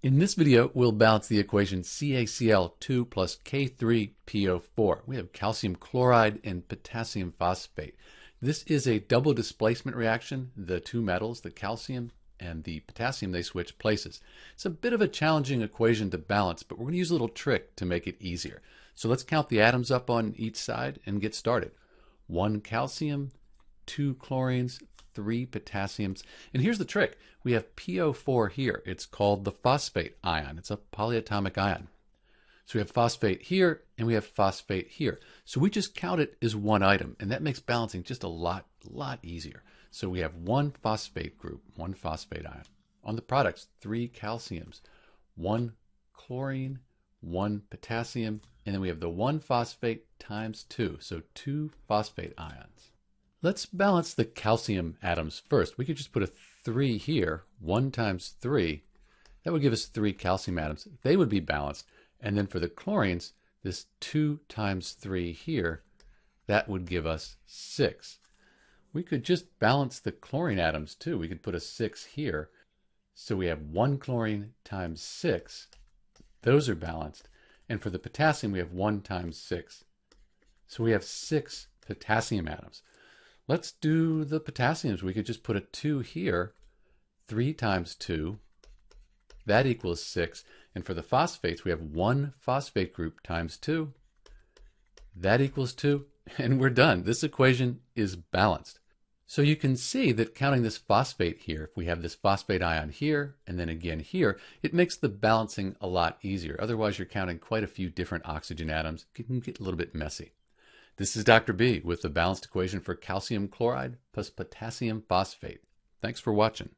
In this video, we'll balance the equation CaCl2 plus K3PO4. We have calcium chloride and potassium phosphate. This is a double displacement reaction. The two metals, the calcium and the potassium, they switch places. It's a bit of a challenging equation to balance, but we're going to use a little trick to make it easier. So let's count the atoms up on each side and get started. 1 calcium, 2 chlorines, 3 potassiums. And here's the trick. We have PO4 here. It's called the phosphate ion. It's a polyatomic ion. So we have phosphate here and we have phosphate here. So we just count it as one item, and that makes balancing just a lot easier. So we have 1 phosphate group, 1 phosphate ion. On the products, 3 calciums, 1 chlorine, 1 potassium, and then we have the 1 phosphate times 2, so 2 phosphate ions. Let's balance the calcium atoms first. We could just put a 3 here, 1 times 3. That would give us 3 calcium atoms. They would be balanced. And then for the chlorines, this 2 times 3 here, that would give us 6. We could just balance the chlorine atoms too. We could put a 6 here. So we have 1 chlorine times 6. Those are balanced. And for the potassium, we have 1 times 6. So we have 6 potassium atoms. Let's do the potassiums. We could just put a 2 here, 3 times 2, that equals 6. And for the phosphates, we have 1 phosphate group times 2, that equals 2, and we're done. This equation is balanced. So you can see that counting this phosphate here, if we have this phosphate ion here, and then again here, it makes the balancing a lot easier. Otherwise, you're counting quite a few different oxygen atoms. It can get a little bit messy. This is Dr. B with the balanced equation for calcium chloride plus potassium phosphate. Thanks for watching.